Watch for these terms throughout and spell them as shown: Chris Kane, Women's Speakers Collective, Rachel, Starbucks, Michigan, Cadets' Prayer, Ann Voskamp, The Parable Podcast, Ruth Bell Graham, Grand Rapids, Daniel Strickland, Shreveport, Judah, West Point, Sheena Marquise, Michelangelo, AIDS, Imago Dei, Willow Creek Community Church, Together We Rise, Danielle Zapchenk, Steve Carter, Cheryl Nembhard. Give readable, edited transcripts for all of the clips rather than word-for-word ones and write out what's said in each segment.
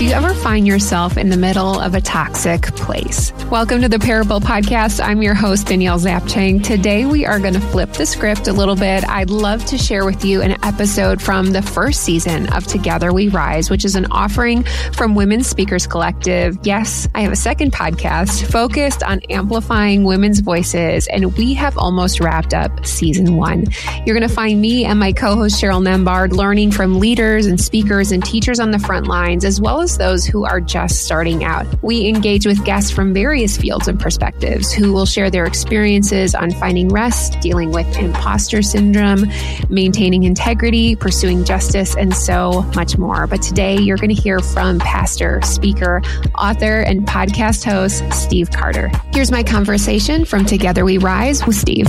Do you ever find yourself in the middle of a toxic place? Welcome to the Parable Podcast. I'm your host, Danielle Zapchenk. Today, we are going to flip the script a little bit. I'd love to share with you an episode from the first season of Together We Rise, which is an offering from Women's Speakers Collective. Yes, I have a second podcast focused on amplifying women's voices, and we have almost wrapped up season one. You're going to find me and my co-host, Cheryl Nembhard, learning from leaders and speakers and teachers on the front lines, as well as those who are just starting out. We engage with guests from various fields and perspectives who will share their experiences on finding rest, dealing with imposter syndrome, maintaining integrity, pursuing justice, and so much more. But today you're going to hear from pastor, speaker, author, and podcast host, Steve Carter. Here's my conversation from Together We Rise with Steve.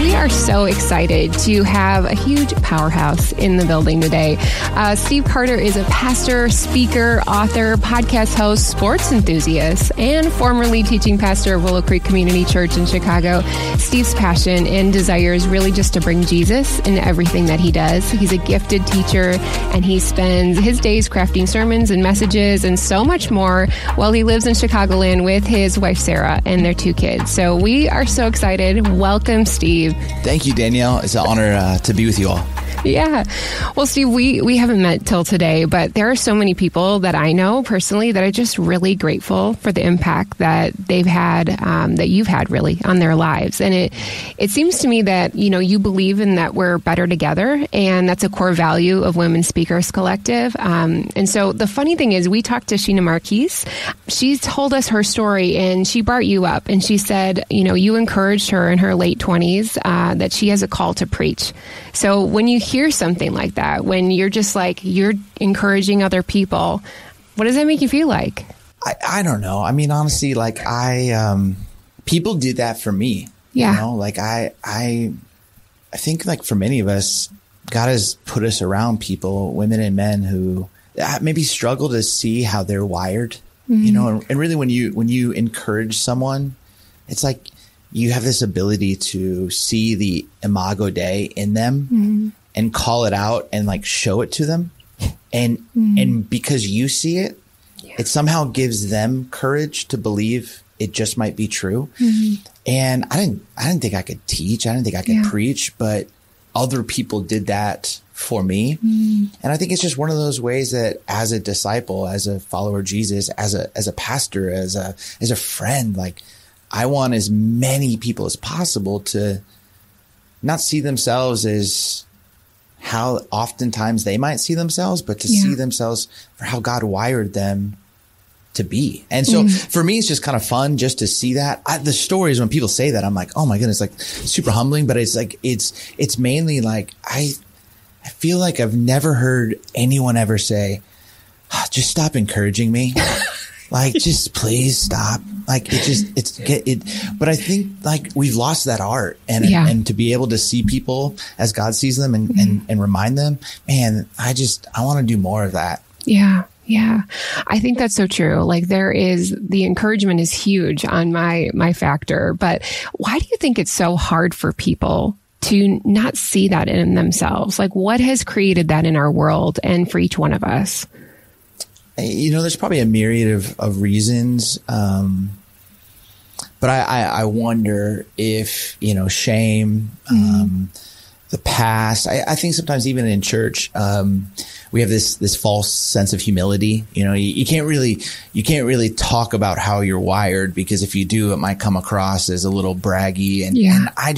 We are so excited to have a huge powerhouse in the building today. Steve Carter is a pastor, speaker, author, podcast host, sports enthusiast, and formerly teaching pastor of Willow Creek Community Church in Chicago. Steve's passion and desire is really just to bring Jesus in everything that he does. He's a gifted teacher, and he spends his days crafting sermons and messages and so much more while he lives in Chicagoland with his wife, Sarah, and their two kids. So we are so excited. Welcome, Steve. Thank you, Danielle. It's an honor to be with you all. Yeah. Well, Steve, we haven't met till today, but there are so many people that I know personally that are just really grateful for the impact that they've had, that you've had really on their lives. And it seems to me that, you know, you believe in that we're better together, and that's a core value of Women's Speakers Collective. And so the funny thing is, we talked to Sheena Marquise. She told us her story, and she brought you up, and she said, you know, you encouraged her in her late 20s that she has a call to preach. So when you hear something like that, when you're just like, you're encouraging other people, what does that make you feel like? I don't know. I mean, honestly, like people do that for me. Yeah. You know, like I think like for many of us, God has put us around people, women and men who maybe struggle to see how they're wired, mm-hmm. you know, and really when you encourage someone, it's like you have this ability to see the Imago Dei in them, mm-hmm. and call it out and like show it to them. And mm-hmm. and because you see it, yeah. it somehow gives them courage to believe it just might be true. Mm-hmm. And I didn't think I could teach. I didn't think I could yeah. preach, but other people did that for me. Mm-hmm. And I think it's just one of those ways that as a disciple, as a follower of Jesus, as a pastor, as a friend, like I want as many people as possible to not see themselves as how oftentimes they might see themselves, but to yeah. see themselves for how God wired them to be. And so mm. for me, it's just kind of fun just to see that. The stories when people say that, I'm like, oh my goodness, like super humbling, but it's like, it's mainly like, I feel like I've never heard anyone ever say, oh, just stop encouraging me. Like, just please stop. Like, but I think like we've lost that art and to be able to see people as God sees them and remind them, man, I want to do more of that. Yeah. Yeah. I think that's so true. Like the encouragement is huge on my factor, but why do you think it's so hard for people to not see that in themselves? Like what has created that in our world and for each one of us? You know, there's probably a myriad of reasons. But I wonder if, you know, shame, the past, I think sometimes even in church, we have this false sense of humility. You know, you can't really talk about how you're wired, because if you do, it might come across as a little braggy. And, yeah. and I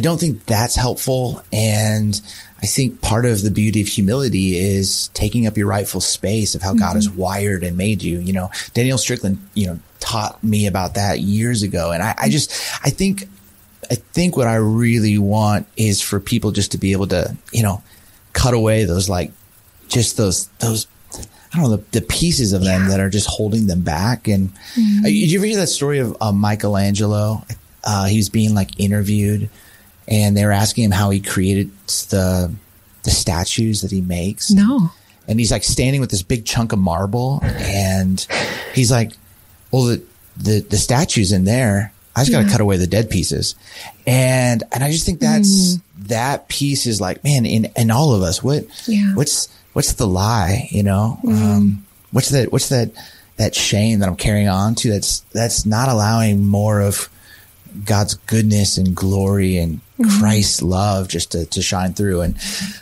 don't think that's helpful. And I think part of the beauty of humility is taking up your rightful space of how mm-hmm. God has wired and made you. You know, Daniel Strickland, you know, taught me about that years ago. And I think what I really want is for people just to be able to, you know, cut away those, like, just those, I don't know, the pieces of them yeah. that are just holding them back. And mm-hmm. Did you ever hear that story of Michelangelo? He was being like interviewed, and they were asking him how he created the statues that he makes. No. And he's like standing with this big chunk of marble, and he's like, well, the statue's in there. I just got to cut away the dead pieces. And I just think that's, that piece is like, man, in all of us, what's the lie, you know? What's that shame that I'm carrying on to that's not allowing more of God's goodness and glory and Christ's love just to shine through. And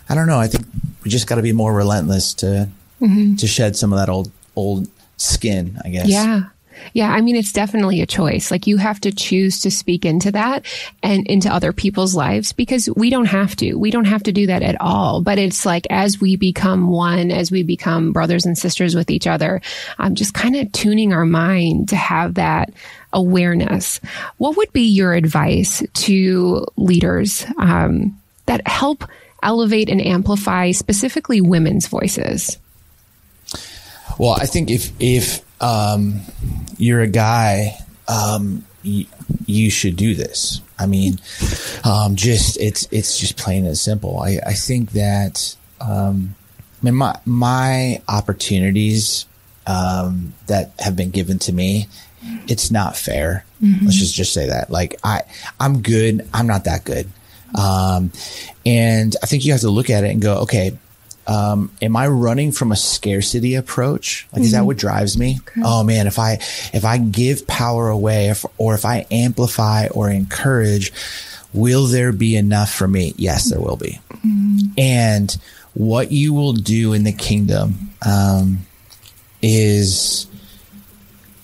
I don't know, I think we just got to be more relentless to shed some of that old skin, I guess. Yeah. I mean, it's definitely a choice. Like, you have to choose to speak into that and into other people's lives, because we don't have to do that at all. But it's like, as we become one, as we become brothers and sisters with each other, just kind of tuning our mind to have that awareness. What would be your advice to leaders that help elevate and amplify specifically women's voices? Well, I think if you're a guy, you should do this. I mean, it's just plain and simple. I think that, my opportunities, that have been given to me, it's not fair. Let's just say that. Like, I'm good. I'm not that good. And I think you have to look at it and go, okay, am I running from a scarcity approach? Like, is that what drives me? Okay. Oh man, if I give power away or if I amplify or encourage, will there be enough for me? Yes, there will be. And what you will do in the kingdom, is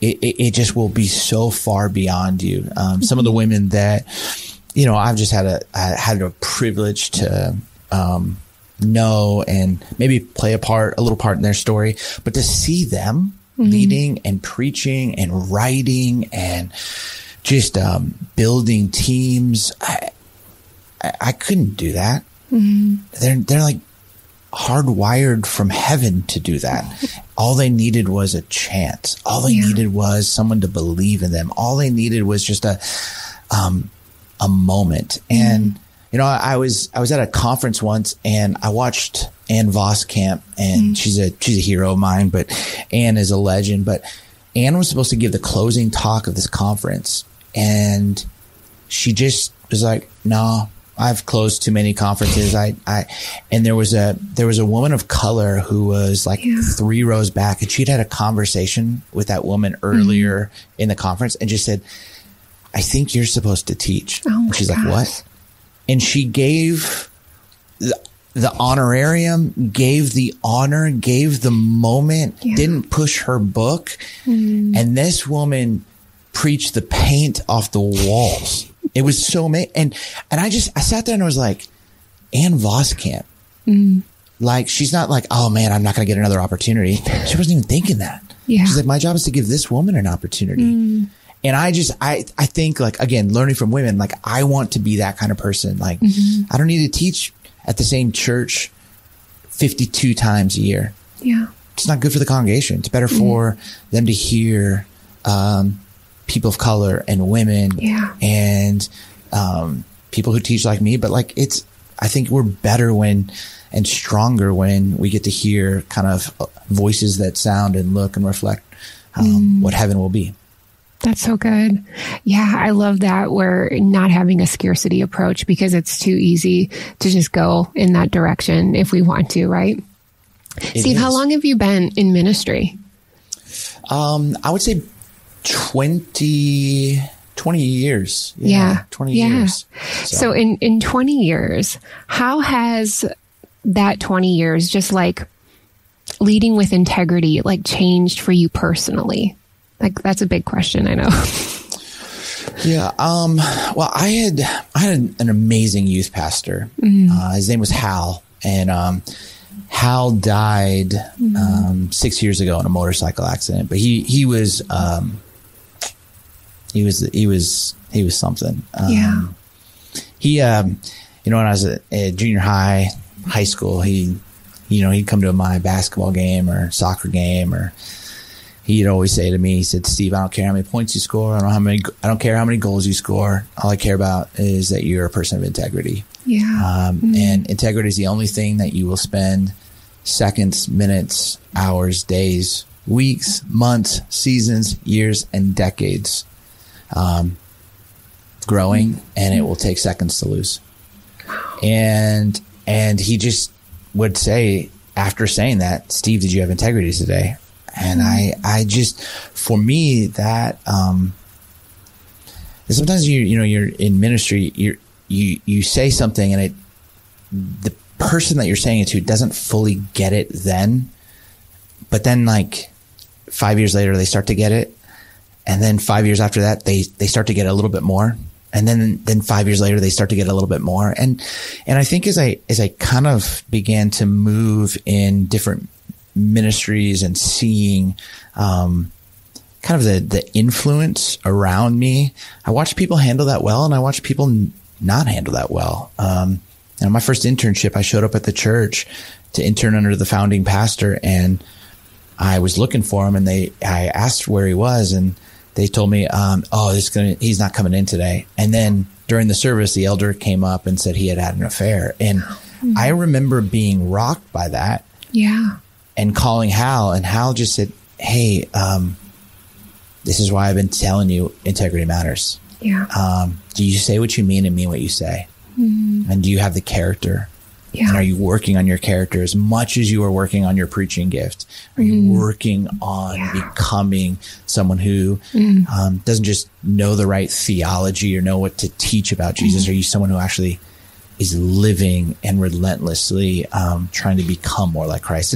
it just will be so far beyond you. Some of the women that, you know, I've just had a privilege to, know and maybe play a little part in their story, but to see them leading and preaching and writing and just building teams, I couldn't do that. They're like hardwired from heaven to do that. All they needed was a chance. All they needed was someone to believe in them. All they needed was just a moment. And you know, I was at a conference once, and I watched Ann Voskamp, and she's a hero of mine, but Ann is a legend. But Ann was supposed to give the closing talk of this conference, and she just was like, "No, I've closed too many conferences." And there was a woman of color who was like 3 rows back, and she'd had a conversation with that woman earlier in the conference, and just said, "I think you're supposed to teach." Oh, and she's like, "What?" And she gave the honorarium, gave the honor, gave the moment, didn't push her book. And this woman preached the paint off the walls. It was so amazing. And I sat there and I was like, Ann Voskamp. Like, she's not like, oh man, I'm not going to get another opportunity. She wasn't even thinking that. Yeah. She's like, my job is to give this woman an opportunity. And I think, like, again, learning from women, like, I want to be that kind of person. Like, I don't need to teach at the same church 52 times a year. Yeah. It's not good for the congregation. It's better for them to hear, people of color and women and, people who teach like me. But like, I think we're better and stronger when we get to hear kind of voices that sound and look and reflect, what heaven will be. That's so good. Yeah, I love that we're not having a scarcity approach, because it's too easy to just go in that direction if we want to, right? Steve, how long have you been in ministry? I would say 20 years. Yeah. 20 years. So in 20 years, how has that 20 years just like leading with integrity like changed for you personally? Like, that's a big question, I know. Yeah. Well, I had an amazing youth pastor. His name was Hal, and Hal died 6 years ago in a motorcycle accident. But he was something. He you know, when I was at junior high school, he'd come to my basketball game or soccer game, or he'd always say to me, he said, "Steve, I don't care how many points you score. I don't care how many goals you score. All I care about is that you're a person of integrity." Yeah. And integrity is the only thing that you will spend seconds, minutes, hours, days, weeks, months, seasons, years, and decades growing, and it will take seconds to lose. And he just would say, after saying that, Steve, did you have integrity today? And I just, for me, that, sometimes you know, you're in ministry, you say something and the person that you're saying it to doesn't fully get it then, but then like 5 years later, they start to get it. And then 5 years after that, they start to get a little bit more. And then 5 years later, they start to get a little bit more. And I think as I kind of began to move in different ministries and seeing, kind of the influence around me, I watched people handle that well, and I watched people not handle that well. And my first internship, I showed up at the church to intern under the founding pastor, and I was looking for him, and I asked where he was, and they told me, he's not coming in today. And then during the service, the elder came up and said he had an affair. And I remember being rocked by that. Yeah. And calling Hal, and Hal just said, hey, this is why I've been telling you integrity matters. Yeah. Do you say what you mean and mean what you say? Mm-hmm. And do you have the character? Yeah. And are you working on your character as much as you are working on your preaching gift? Are you working on becoming someone who doesn't just know the right theology or know what to teach about Jesus? Are you someone who actually is living and relentlessly trying to become more like Christ?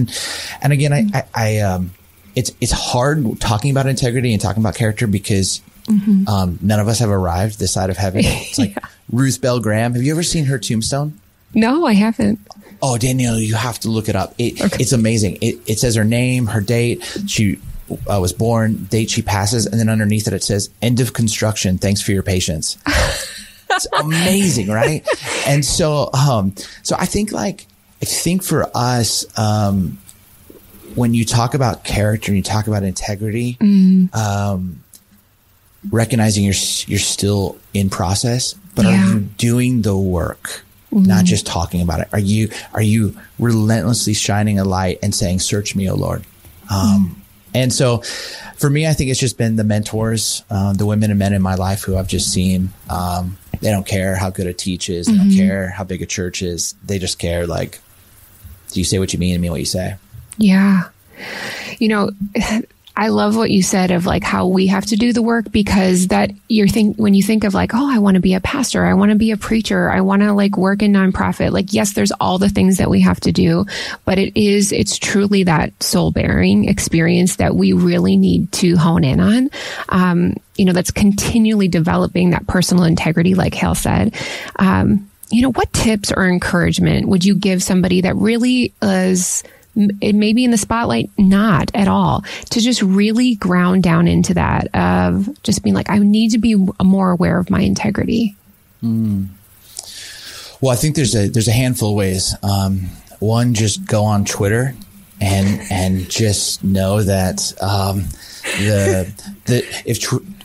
And again, I it's hard talking about integrity and talking about character because none of us have arrived this side of heaven. It's like Ruth Bell Graham. Have you ever seen her tombstone? No, I haven't. Oh, Danielle, you have to look it up. It's amazing. It says her name, her date, she was born, date she passes, and then underneath it says, end of construction, thanks for your patience. It's amazing, right? And so I think for us, when you talk about character and you talk about integrity, recognizing you're still in process, but are you doing the work? Not just talking about it. Are you relentlessly shining a light and saying, search me, O Lord? And so for me, I think it's just been the mentors, the women and men in my life who I've just seen. They don't care how good a teach is. They don't care how big a church is. They just care, like, do you say what you mean and mean what you say? Yeah. You know, I love what you said of like how we have to do the work, because that when you think of like, oh, I want to be a pastor, I want to be a preacher, I want to like work in nonprofit. Like, yes, there's all the things that we have to do, but it's truly that soul bearing experience that we really need to hone in on. You know, that's continually developing that personal integrity, like Hale said. You know, what tips or encouragement would you give somebody that really is, it may be in the spotlight, not at all, to just really ground down into that of just being like, I need to be more aware of my integrity? Well, I think there's a handful of ways. One, just go on Twitter and just know that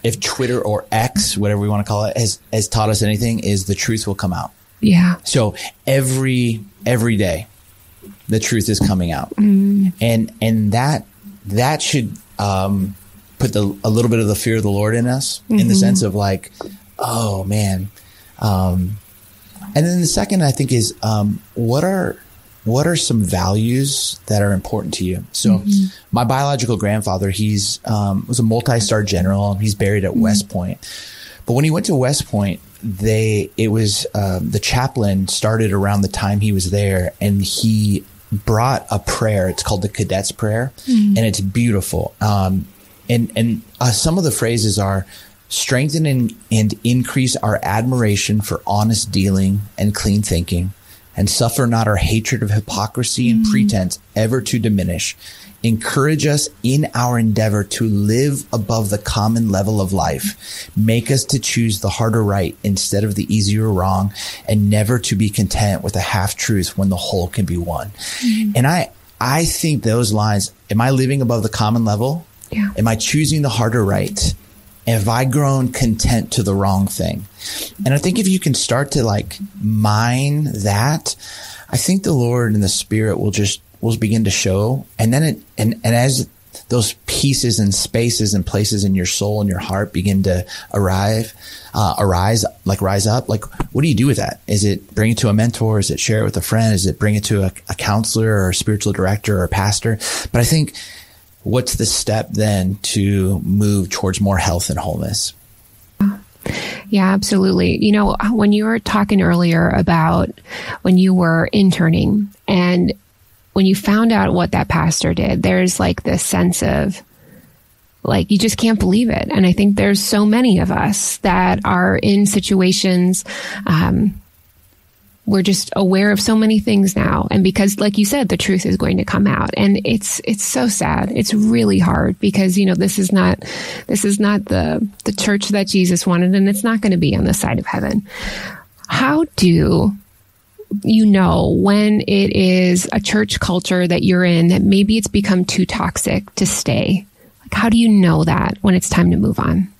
if Twitter or X, whatever we want to call it, has taught us anything, is the truth will come out. Yeah. So every day, the truth is coming out. And that should put a little bit of the fear of the Lord in us, in the sense of like, oh man. And then the second, I think, is what are some values that are important to you? So my biological grandfather, he's was a multi-star general. He's buried at West Point. But when he went to West Point, the chaplain started around the time he was there, and he brought a prayer. It's called the Cadets' Prayer, and it's beautiful. And some of the phrases are, strengthen and increase our admiration for honest dealing and clean thinking, and suffer not our hatred of hypocrisy and pretense ever to diminish. Encourage us in our endeavor to live above the common level of life. Make us to choose the harder right instead of the easier wrong, and never to be content with a half truth when the whole can be one. And I think those lines, am I living above the common level? Yeah. Am I choosing the harder right? Have I grown content to the wrong thing? And I think if you can start to like mine that, I think the Lord and the Spirit will begin to show. And then as those pieces and spaces and places in your soul and your heart begin to rise up? Like, what do you do with that? Is it bring it to a mentor? Is it share it with a friend? Is it bring it to a counselor or a spiritual director or a pastor? But I think what's the step then to move towards more health and wholeness? Yeah, absolutely. You know, when you were talking earlier about when you were interning and when you found out what that pastor did, there's like this sense of like, you just can't believe it. And I think there's so many of us that are in situations, we're just aware of so many things now. And because, like you said, the truth is going to come out. And it's so sad. It's really hard because, you know, this is not the church that Jesus wanted, and it's not going to be on the side of heaven. How do you know when it is a church culture that you're in that maybe it's become too toxic to stay? Like, how do you know that when it's time to move on?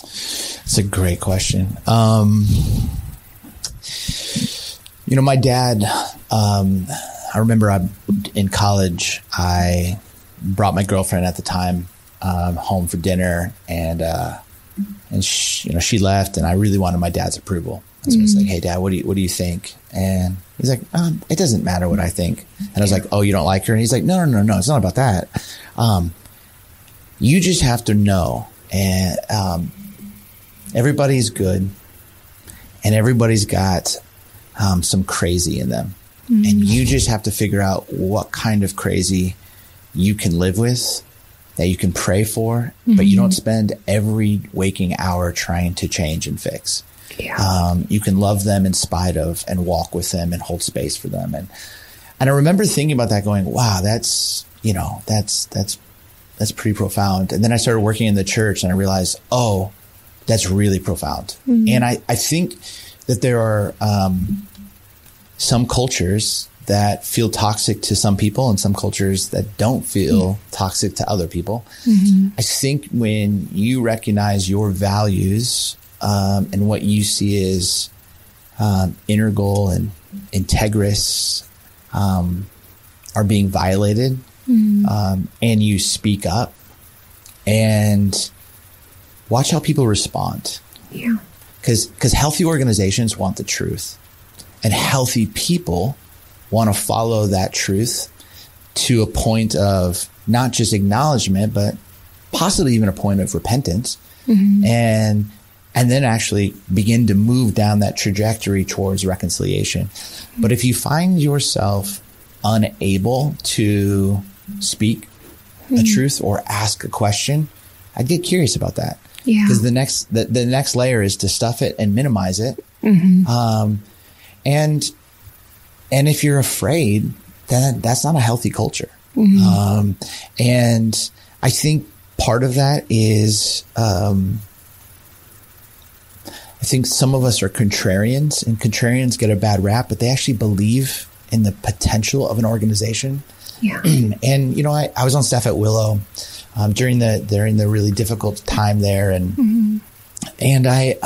That's a great question. You know, my dad, I remember in college, I brought my girlfriend at the time home for dinner, and she left, and I really wanted my dad's approval. And so I was like, hey, Dad, what do you think? And he's like, it doesn't matter what I think. And I was like, oh, you don't like her? And he's like, no, it's not about that. You just have to know. And everybody's good. And everybody's got some crazy in them. Mm-hmm. And you just have to figure out what kind of crazy you can live with, that you can pray for, mm-hmm. but you don't spend every waking hour trying to change and fix. Yeah. You can love them in spite of and walk with them and hold space for them. And I remember thinking about that going, wow, that's pretty profound. And then I started working in the church and I realized, oh, that's really profound. Mm-hmm. And I think that there are some cultures that feel toxic to some people and some cultures that don't feel mm-hmm. toxic to other people. Mm-hmm. I think when you recognize your values and what you see as integral and integrous are being violated mm-hmm. And you speak up and watch how people respond. Yeah. Because healthy organizations want the truth, and healthy people want to follow that truth to a point of not just acknowledgement, but possibly even a point of repentance, mm-hmm. and then actually begin to move down that trajectory towards reconciliation. Mm-hmm. But if you find yourself unable to speak mm-hmm. a truth or ask a question, I'd get curious about that. Yeah. Because the next layer is to stuff it and minimize it. Mm-hmm. And if you're afraid, then that's not a healthy culture. Mm-hmm. And I think part of that is, I think some of us are contrarians, and contrarians get a bad rap, but they actually believe in the potential of an organization. Yeah. And, you know, I was on staff at Willow during the really difficult time there. And mm-hmm. and I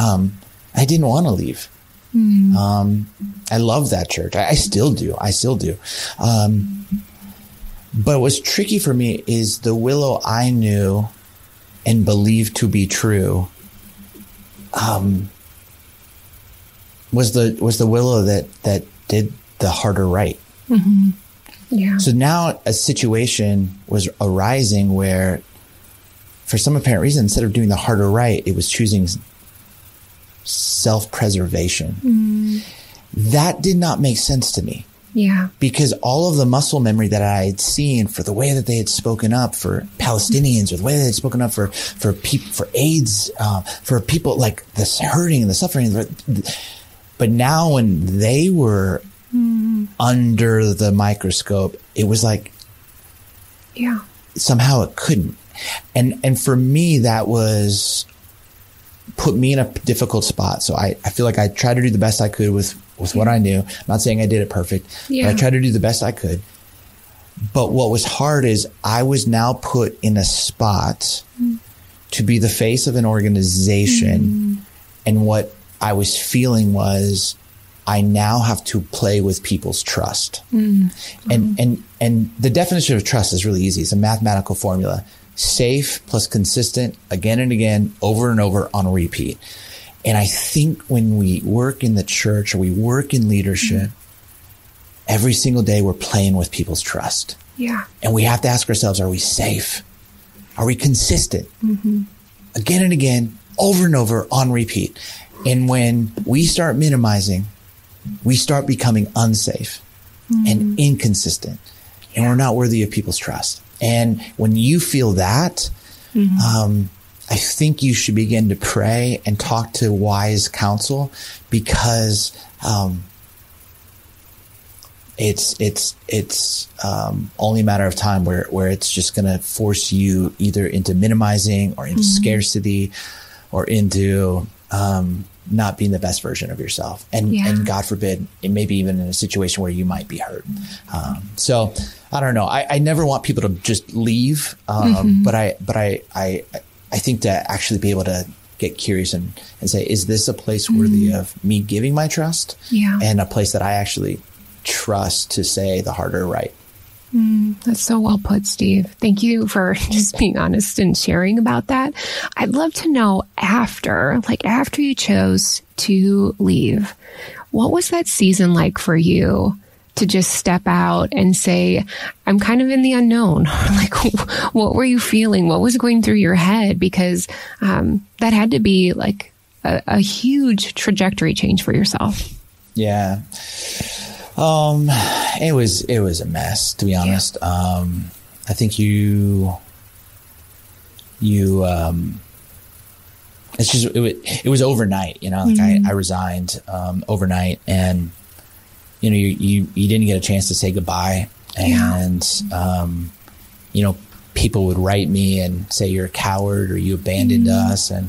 didn't want to leave. Mm-hmm. I love that church. I still do. But what's tricky for me is the Willow I knew and believed to be true was the Willow that did the harder right. Mm-hmm. Yeah. So now a situation was arising where, for some apparent reason, instead of doing the harder right, it was choosing self-preservation. Mm. That did not make sense to me. Yeah. Because all of the muscle memory that I had seen for the way that they had spoken up for Palestinians, or the way they had spoken up for AIDS, for people like this hurting and the suffering. But now when they were under the microscope, it was like, yeah, somehow it couldn't. And for me, that was put me in a difficult spot. So I feel like I tried to do the best I could with what I knew. I'm not saying I did it perfect, but I tried to do the best I could. But what was hard is I was now put in a spot to be the face of an organization. And what I was feeling was, I now have to play with people's trust. Mm-hmm. And the definition of trust is really easy. It's a mathematical formula. safe plus consistent again and again, over and over on repeat. And I think when we work in the church or we work in leadership, mm-hmm. every single day we're playing with people's trust. Yeah. And we have to ask ourselves, are we safe? Are we consistent? Mm-hmm. Again and again, over and over on repeat. And when we start minimizing, we start becoming unsafe mm-hmm. and inconsistent. And we're not worthy of people's trust. And when you feel that, mm-hmm. I think you should begin to pray and talk to wise counsel, because it's only a matter of time where it's just going to force you either into minimizing or into mm-hmm. scarcity or into not being the best version of yourself. And God forbid, it may be even in a situation where you might be hurt. So I don't know. I never want people to just leave. Mm-hmm. But I think to actually be able to get curious and say, is this a place worthy mm-hmm. of me giving my trust? Yeah. And a place that I actually trust to say the harder right. That's so well put, Steve. Thank you for just being honest and sharing about that. I'd love to know after you chose to leave, what was that season like for you to just step out and say, I'm kind of in the unknown? Like, what were you feeling? What was going through your head? Because that had to be like a huge trajectory change for yourself. Yeah. It was a mess, to be honest. Yeah. I think you it's just, it was overnight, you know, like mm-hmm. I resigned, overnight, and you know, you didn't get a chance to say goodbye, and, you know, people would write me and say, you're a coward, or you abandoned mm-hmm. us. And,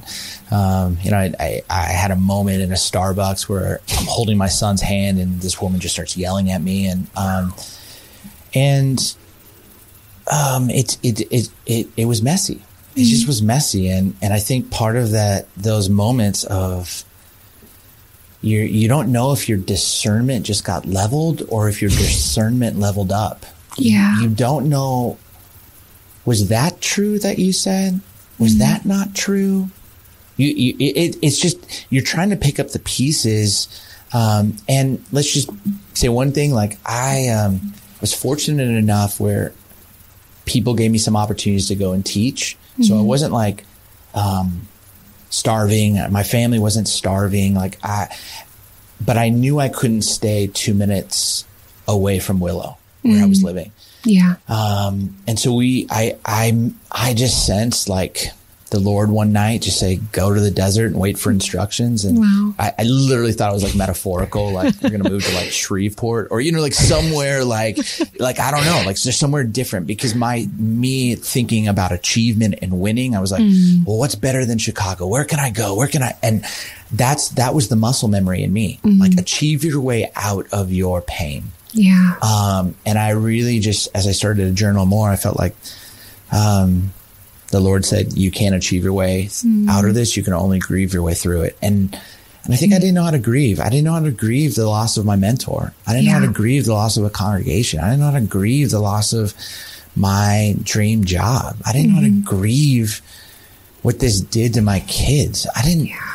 you know, I had a moment in a Starbucks where I'm holding my son's hand and this woman just starts yelling at me. And, it was messy. It mm-hmm. just was messy. And I think part of that, those moments of, you don't know if your discernment just got leveled or if your discernment leveled up. Yeah. You don't know. Was that true that you said? Was mm-hmm. that not true? It's just, you're trying to pick up the pieces. And let's just say one thing. Like I was fortunate enough where people gave me some opportunities to go and teach. Mm-hmm. So I wasn't like starving. My family wasn't starving. But I knew I couldn't stay 2 minutes away from Willow where mm-hmm. I was living. Yeah. And so I just sensed like the Lord one night just say, go to the desert and wait for instructions. And wow. I literally thought it was like metaphorical, like we're going to move to like Shreveport or, you know, like somewhere like, I don't know, like just somewhere different, because me thinking about achievement and winning, I was like, well, what's better than Chicago? Where can I go? And that was the muscle memory in me, mm-hmm. like achieve your way out of your pain. Yeah. And I really just, as I started to journal more, I felt like the Lord said, you can't achieve your way out of this. You can only grieve your way through it. And I think I didn't know how to grieve. I didn't know how to grieve the loss of my mentor. I didn't know how to grieve the loss of a congregation. I didn't know how to grieve the loss of my dream job. I didn't know how to grieve what this did to my kids. I didn't. Yeah.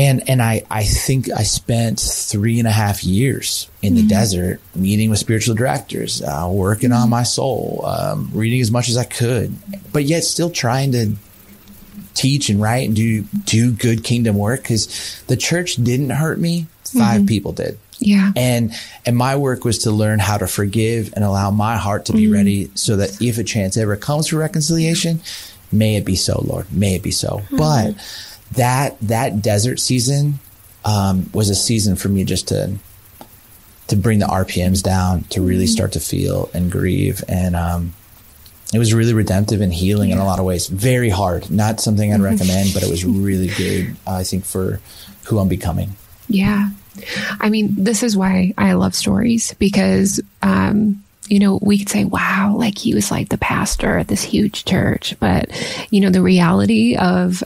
And I think I spent 3.5 years in the desert meeting with spiritual directors, working on my soul, reading as much as I could, but yet still trying to teach and write and do good kingdom work, because the church didn't hurt me. 5 people did. Yeah. And my work was to learn how to forgive and allow my heart to be ready, so that if a chance ever comes for reconciliation, may it be so, Lord, may it be so. Mm-hmm. But that desert season was a season for me just to bring the RPMs down, to really start to feel and grieve. And it was really redemptive and healing in a lot of ways. Very hard. Not something I'd recommend, but it was really good, I think, for who I'm becoming. Yeah. I mean, this is why I love stories, because you know, we could say, wow, like he was like the pastor at this huge church. But, you know, the reality of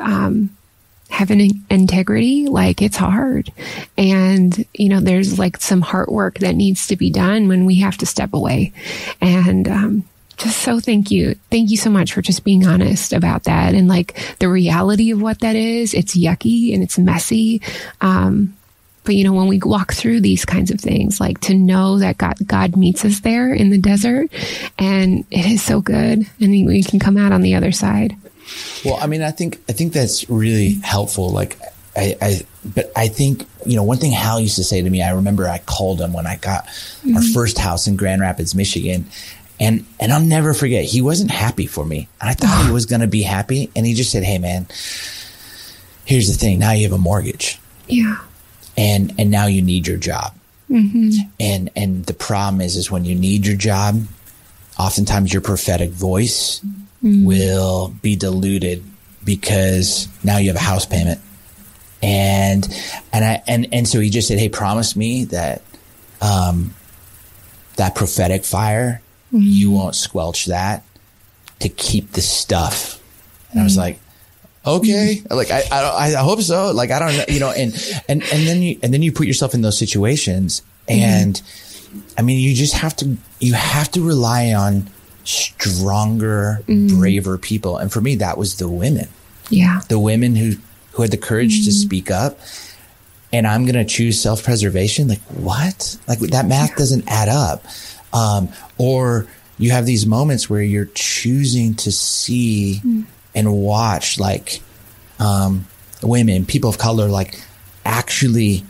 having integrity, like it's hard. And, you know, there's like some heart work that needs to be done when we have to step away. And just so thank you. Thank you so much for just being honest about that and like the reality of what that is. It's yucky and it's messy. But, you know, when we walk through these kinds of things, like to know that God meets us there in the desert, and it is so good. And we can come out on the other side. Well, I mean, I think that's really helpful. Like I think, you know, one thing Hal used to say to me, I remember I called him when I got our first house in Grand Rapids, Michigan. And I'll never forget, he wasn't happy for me. And I thought he was going to be happy. And he just said, "Hey, man, here's the thing. Now you have a mortgage. Yeah. And now you need your job." Mm-hmm. And the problem is when you need your job, oftentimes your prophetic voice will be diluted because now you have a house payment. And so he just said, "Hey, promise me that, that prophetic fire, you won't squelch that to keep the stuff." And I was like, okay, like I hope so. Like, I don't know, you know, and then you put yourself in those situations, and I mean, you have to rely on stronger, braver people. And for me, that was the women. Yeah. The women who had the courage to speak up. And I'm going to choose self-preservation. Like, what? Like, that math doesn't add up. Or you have these moments where you're choosing to see and watch, like, women, people of color, like actually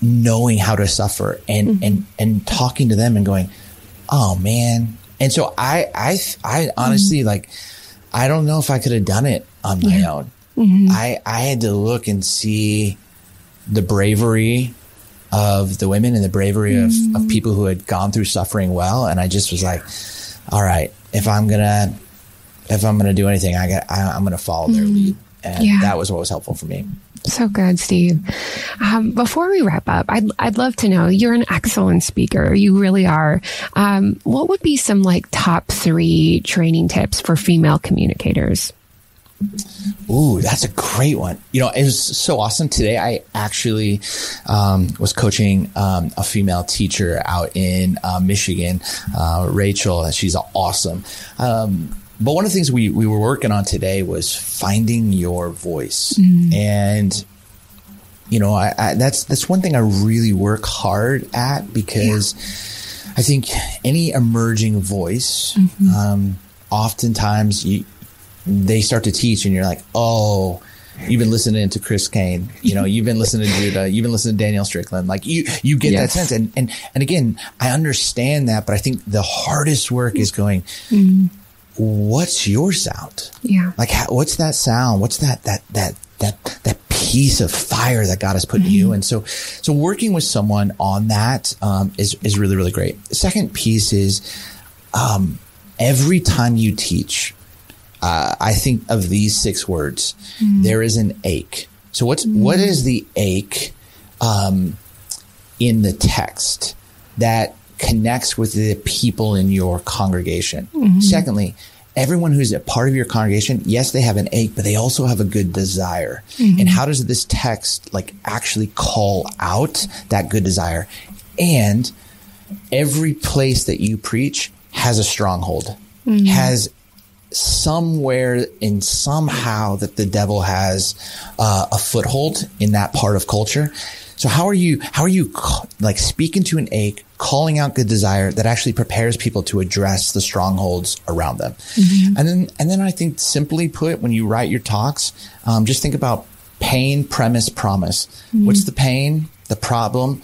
knowing how to suffer and talking to them and going, "Oh man." And so I honestly, like, I don't know if I could have done it on my own. Mm-hmm. I had to look and see the bravery of the women and the bravery of people who had gone through suffering well. And I just was like, all right, if I'm gonna do anything, I'm gonna follow their lead. And that was what was helpful for me. So good, Steve. Before we wrap up, I'd love to know, you're an excellent speaker. You really are. What would be some like top 3 training tips for female communicators? Ooh, that's a great one. You know, it was so awesome. Today, I actually was coaching a female teacher out in Michigan, Rachel, and she's awesome. But one of the things we were working on today was finding your voice. And, you know, that's one thing I really work hard at, because I think any emerging voice, oftentimes they start to teach and you're like, oh, you've been listening to Chris Kane, you know, you've been listening to Judah, you've been listening to Daniel Strickland. Like you get that sense. And again, I understand that, but I think the hardest work is going, what's your sound? Yeah. Like, what's that sound? What's that piece of fire that God has put in you? And so working with someone on that, is really, really great. The second piece is, every time you teach, I think of these 6 words. There is an ache. So what is the ache in the text that connects with the people in your congregation? Secondly, everyone who's a part of your congregation, yes, they have an ache, but they also have a good desire. And how does this text like actually call out that good desire? And every place that you preach has a stronghold, has somewhere and somehow that the devil has a foothold in that part of culture. So how are you like speaking to an ache, calling out good desire that actually prepares people to address the strongholds around them? And then I think, simply put, when you write your talks, just think about pain, premise, promise. What's the pain? The problem,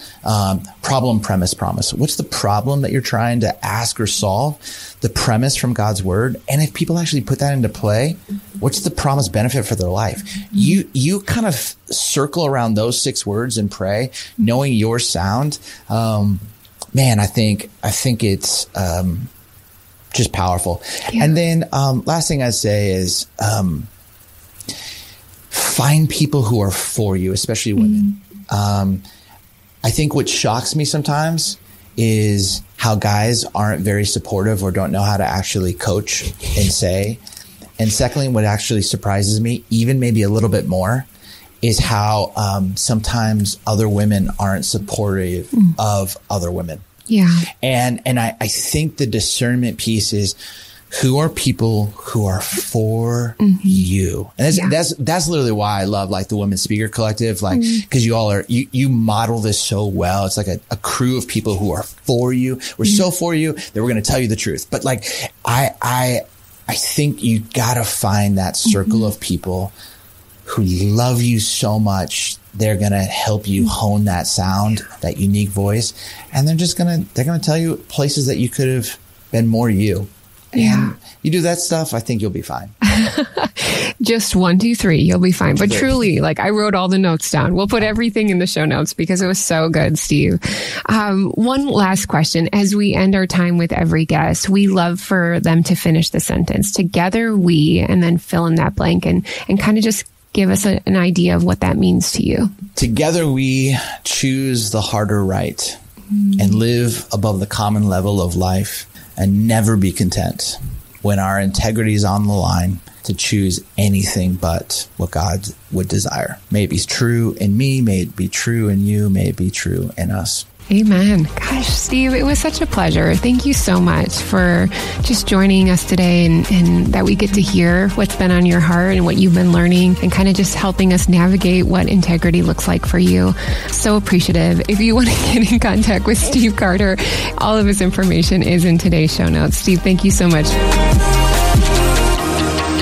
problem, premise, promise. What's the problem that you're trying to ask or solve? The premise from God's word. And if people actually put that into play, what's the promise benefit for their life? You kind of circle around those 6 words and pray, knowing your sound. Man, I think it's, just powerful. Yeah. And then, last thing I'd say is, find people who are for you, especially women. I think what shocks me sometimes is how guys aren't very supportive or don't know how to actually coach and say. And secondly, what actually surprises me, even maybe a little bit more, is how sometimes other women aren't supportive of other women. Yeah. And I think the discernment piece is, who are people who are for mm-hmm. you? And that's literally why I love like the Women's Speaker Collective, like, mm-hmm. cause you all are, you model this so well. It's like a crew of people who are for you. We're mm-hmm. so for you that we're going to tell you the truth. But like, I think you gotta find that circle mm-hmm. of people who love you so much. They're going to help you hone that sound, that unique voice. And they're going to tell you places that you could have been more you. Yeah. And you do that stuff, I think you'll be fine. Just 1, 2, 3, you'll be fine. But truly, like, I wrote all the notes down. We'll put everything in the show notes because it was so good, Steve. One last question. As we end our time with every guest, we love for them to finish the sentence. Together we, and then fill in that blank and kind of just give us an idea of what that means to you. Together we choose the harder right mm-hmm. and live above the common level of life, and never be content when our integrity is on the line to choose anything but what God would desire. May it be true in me, may it be true in you, may it be true in us. Amen. Gosh, Steve, it was such a pleasure. Thank you so much for just joining us today and that we get to hear what's been on your heart and what you've been learning and kind of just helping us navigate what integrity looks like for you. So appreciative. If you want to get in contact with Steve Carter, all of his information is in today's show notes. Steve, thank you so much.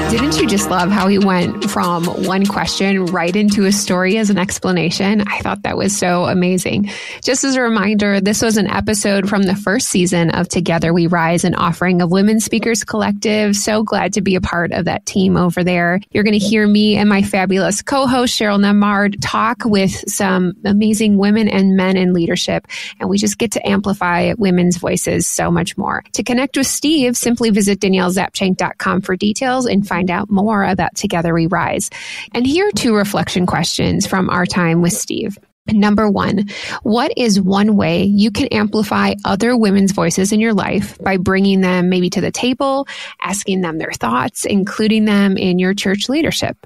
Didn't you just love how he went from one question right into a story as an explanation? I thought that was so amazing. Just as a reminder, this was an episode from the first season of Together We Rise, an offering of Women's Speakers Collective. So glad to be a part of that team over there. You're going to hear me and my fabulous co-host, Cheryl Nembhard, talk with some amazing women and men in leadership. And we just get to amplify women's voices so much more. To connect with Steve, simply visit DanielleZapchenk.com for details and find out more about Together We Rise. And here are 2 reflection questions from our time with Steve. Number 1, what is one way you can amplify other women's voices in your life by bringing them maybe to the table, asking them their thoughts, including them in your church leadership?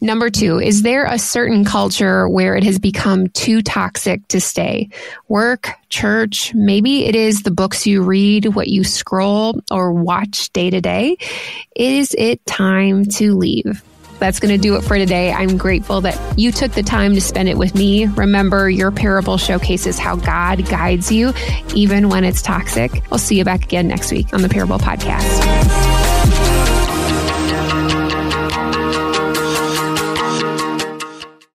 Number 2, is there a certain culture where it has become too toxic to stay? Work, church, maybe it is the books you read, what you scroll or watch day to day. Is it time to leave? That's going to do it for today. I'm grateful that you took the time to spend it with me. Remember, your parable showcases how God guides you, even when it's toxic. I'll see you back again next week on the Parable Podcast.